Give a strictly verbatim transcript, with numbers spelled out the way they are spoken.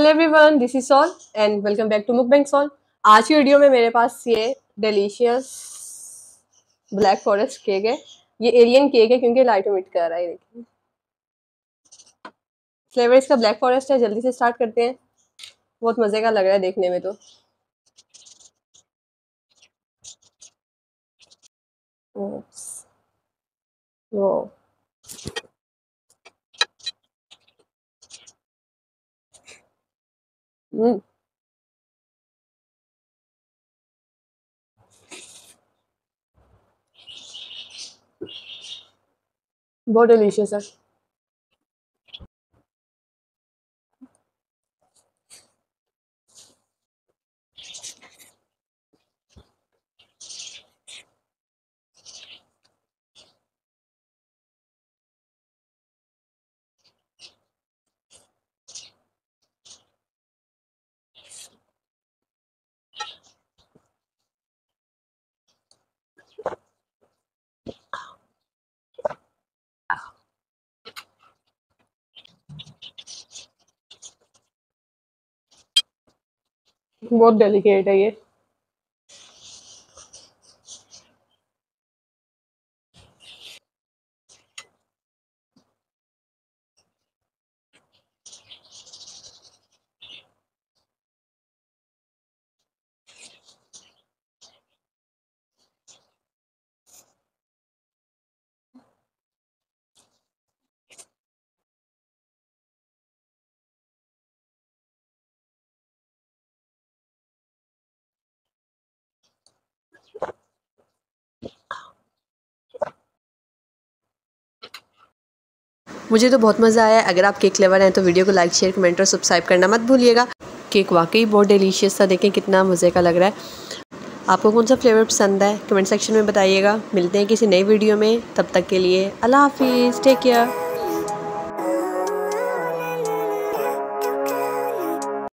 Hello everyone, this is Sol and welcome back to mukbang Soul. आज की video में मेरे पास ये डिलीशियस ब्लैक फॉरेस्ट केक है। ये एलियन केक है क्योंकि लाइट इमिट कर रहा है। देखिए फ्लेवर इसका ब्लैक फॉरेस्ट है। जल्दी से स्टार्ट करते हैं। बहुत मज़े का लग रहा है देखने में। तो वो हम्म बहुत डिलीशियस है। बहुत डेलिकेट है ये। मुझे तो बहुत मज़ा आया। अगर आप केक लवर हैं तो वीडियो को लाइक, शेयर, कमेंट और सब्सक्राइब करना मत भूलिएगा। केक वाकई बहुत डिलीशियस था। देखें कितना मज़े का लग रहा है। आपको कौन सा फ्लेवर पसंद है कमेंट सेक्शन में बताइएगा। मिलते हैं किसी नई वीडियो में, तब तक के लिए अल्लाह हाफिज़, टेक केयर।